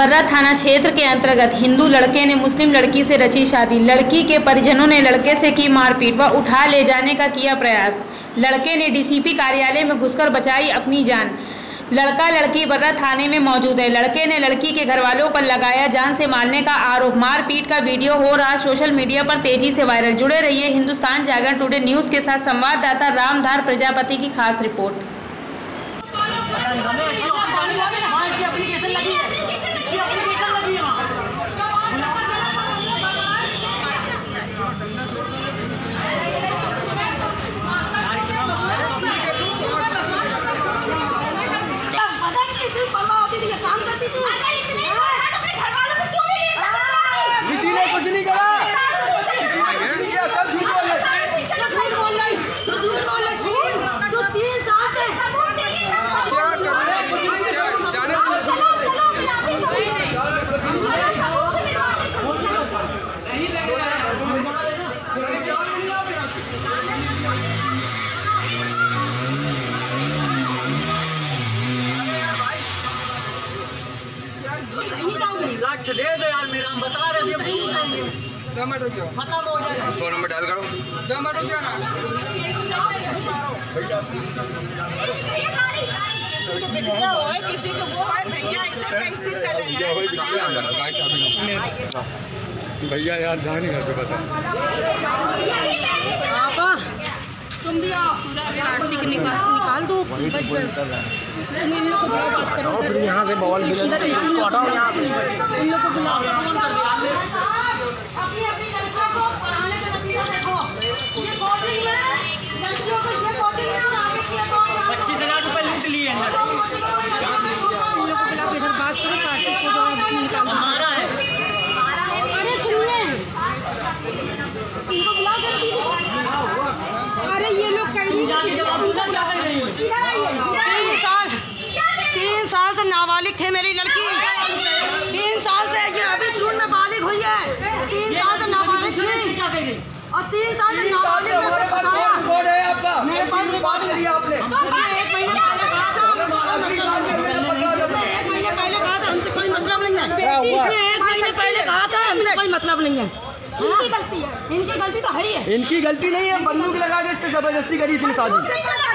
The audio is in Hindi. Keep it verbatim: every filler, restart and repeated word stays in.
बर्रा थाना क्षेत्र के अंतर्गत हिंदू लड़के ने मुस्लिम लड़की से रची शादी। लड़की के परिजनों ने लड़के से की मारपीट व उठा ले जाने का किया प्रयास। लड़के ने डीसीपी कार्यालय में घुसकर बचाई अपनी जान। लड़का लड़की बर्रा थाने में मौजूद है। लड़के ने लड़की के घर वालों पर लगाया जान से मारने का आरोप। मारपीट का वीडियो हो रहा सोशल मीडिया पर तेजी से वायरल। जुड़े रहिए हिंदुस्तान जागरण टुडे न्यूज के साथ। संवाददाता रामधर प्रजापति की खास रिपोर्ट। दे दे यार मेरा, हम बता रहे हैं ये जाएंगे। टमाटर क्यों खत्म हो जाए, सौ नंबर डाल करो। टमाटर क्या ना भैया हो किसी को वो है भैया, ऐसे कैसे चले भैया यार, जाने घर पे बता। आपा तुम भी आओ, कार्तिक निकाल निकाल दो बात करो। फिर यहाँ से बवाल इन लोग को बुलाओ, फोन कर दो। अपनी अपनी लड़का को पढ़ाने में नतीजा देखो। ये कोचिंग में लड़कियों को ये कोचिंग में आगे किया तो पच्चीस हजार रुपये लूट लिए हैं। इन लोग को बुलाओ, इधर बात करो। कार्तिक को जो निकाल हमारा है, अरे सुनिए इनको बुलाओ जल्दी। अरे ये लोग तीन साल तीन साल से नाबालिग थे मेरी लड़की। तीन साल से अभी जून में बालिग हुई है। तीन साल से नाबालिग थी और तीन साल से नाबालिग मेरे पास एक महीने पहले कहा था एक महीने पहले कहा था हमसे कोई मतलब नहीं है। एक महीने पहले कहा था हमसे कोई मतलब नहीं है। इनकी गलती है, इनकी गलती तो है ही है। इनकी गलती नहीं है, बंदूक लगा के जबरदस्ती करी इसने शादी।